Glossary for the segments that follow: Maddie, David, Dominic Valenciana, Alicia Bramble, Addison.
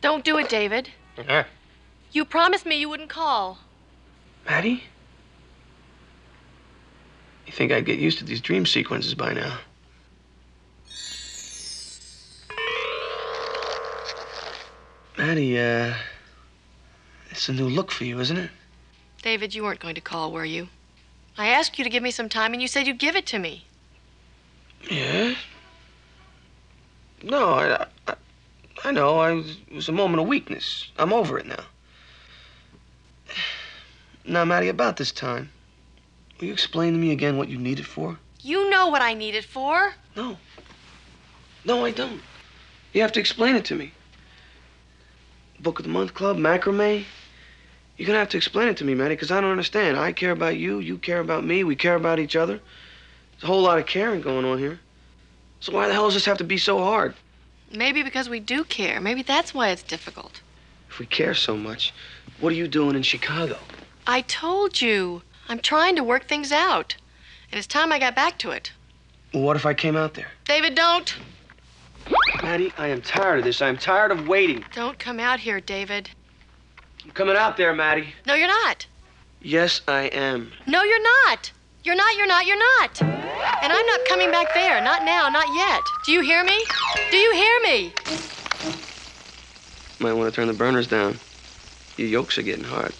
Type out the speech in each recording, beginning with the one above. Don't do it, David. Yeah. You promised me you wouldn't call. Maddie? You think I'd get used to these dream sequences by now? Maddie, it's a new look for you, isn't it? David, you weren't going to call, were you? I asked you to give me some time, and you said you'd give it to me. Yeah. No, I know. It was a moment of weakness. I'm over it now. Now, Maddie, about this time, will you explain to me again what you need it for? You know what I need it for. No. No, I don't. You have to explain it to me. Book of the Month Club, macrame. You're gonna have to explain it to me, Maddie, because I don't understand. I care about you, you care about me, we care about each other. There's a whole lot of caring going on here. So why the hell does this have to be so hard? Maybe because we do care. Maybe that's why it's difficult. If we care so much, what are you doing in Chicago? I told you. I'm trying to work things out. And it's time I got back to it. Well, what if I came out there? David, don't. Maddie, I am tired of this. I am tired of waiting. Don't come out here, David. I'm coming out there, Maddie. No, you're not. Yes, I am. No, you're not. You're not, you're not, you're not. And I'm not coming back there. Not now, not yet. Do you hear me? Do you hear me? Might want to turn the burners down. Your yolks are getting hard.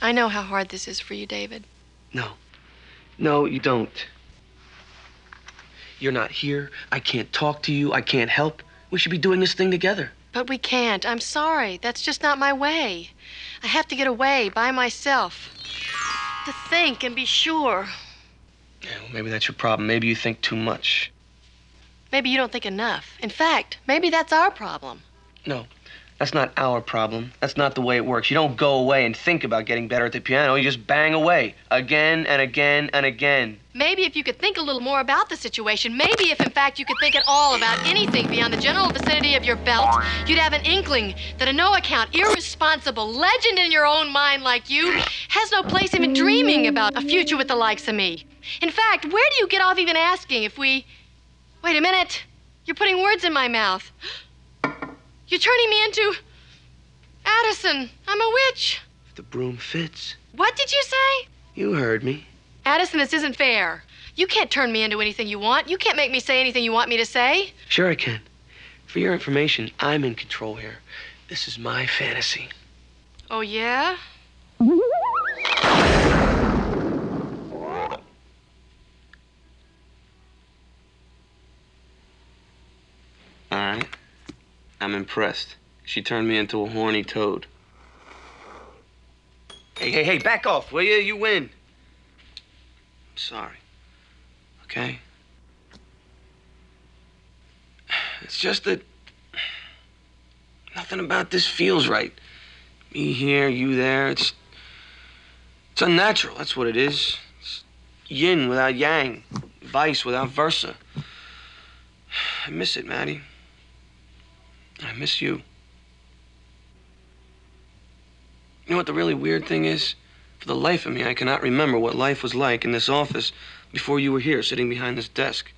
I know how hard this is for you, David. No. No, you don't. You're not here. I can't talk to you. I can't help. We should be doing this thing together. But we can't. I'm sorry. That's just not my way. I have to get away by myself. To think and be sure. Yeah, well, maybe that's your problem. Maybe you think too much. Maybe you don't think enough. In fact, maybe that's our problem. No, that's not our problem. That's not the way it works. You don't go away and think about getting better at the piano. You just bang away again and again and again. Maybe if you could think a little more about the situation, maybe if, in fact, you could think at all about anything beyond the general vicinity of your belt, you'd have an inkling that a no-account, irresponsible legend in your own mind like you has no place even dreaming about a future with the likes of me. In fact, where do you get off even asking if we... Wait a minute. You're putting words in my mouth. You're turning me into... Addison. I'm a witch. If the broom fits. What did you say? You heard me. Addison, this isn't fair. You can't turn me into anything you want. You can't make me say anything you want me to say. Sure I can. For your information, I'm in control here. This is my fantasy. Oh, yeah? All right. I'm impressed. She turned me into a horny toad. Hey, hey, hey, back off, will you? You win. I'm sorry, okay? It's just that nothing about this feels right. Me here, you there, it's unnatural, that's what it is. It's yin without yang, vice without versa. I miss it, Maddie. I miss you. You know what the really weird thing is? For the life of me, I cannot remember what life was like in this office before you were here, sitting behind this desk.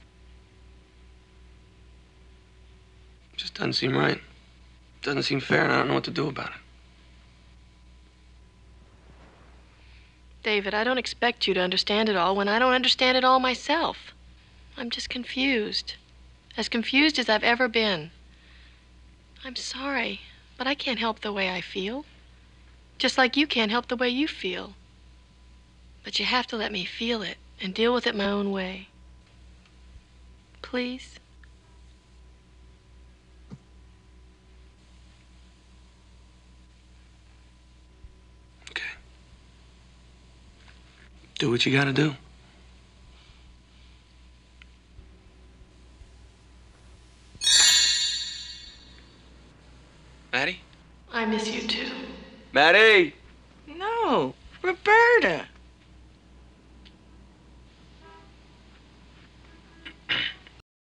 It just doesn't seem right. It doesn't seem fair, and I don't know what to do about it. David, I don't expect you to understand it all when I don't understand it all myself. I'm just confused. As confused as I've ever been. I'm sorry, but I can't help the way I feel. Just like you can't help the way you feel. But you have to let me feel it and deal with it my own way. Please? Okay. Do what you gotta do. Maddie? I miss you too. Maddie! No, Roberta.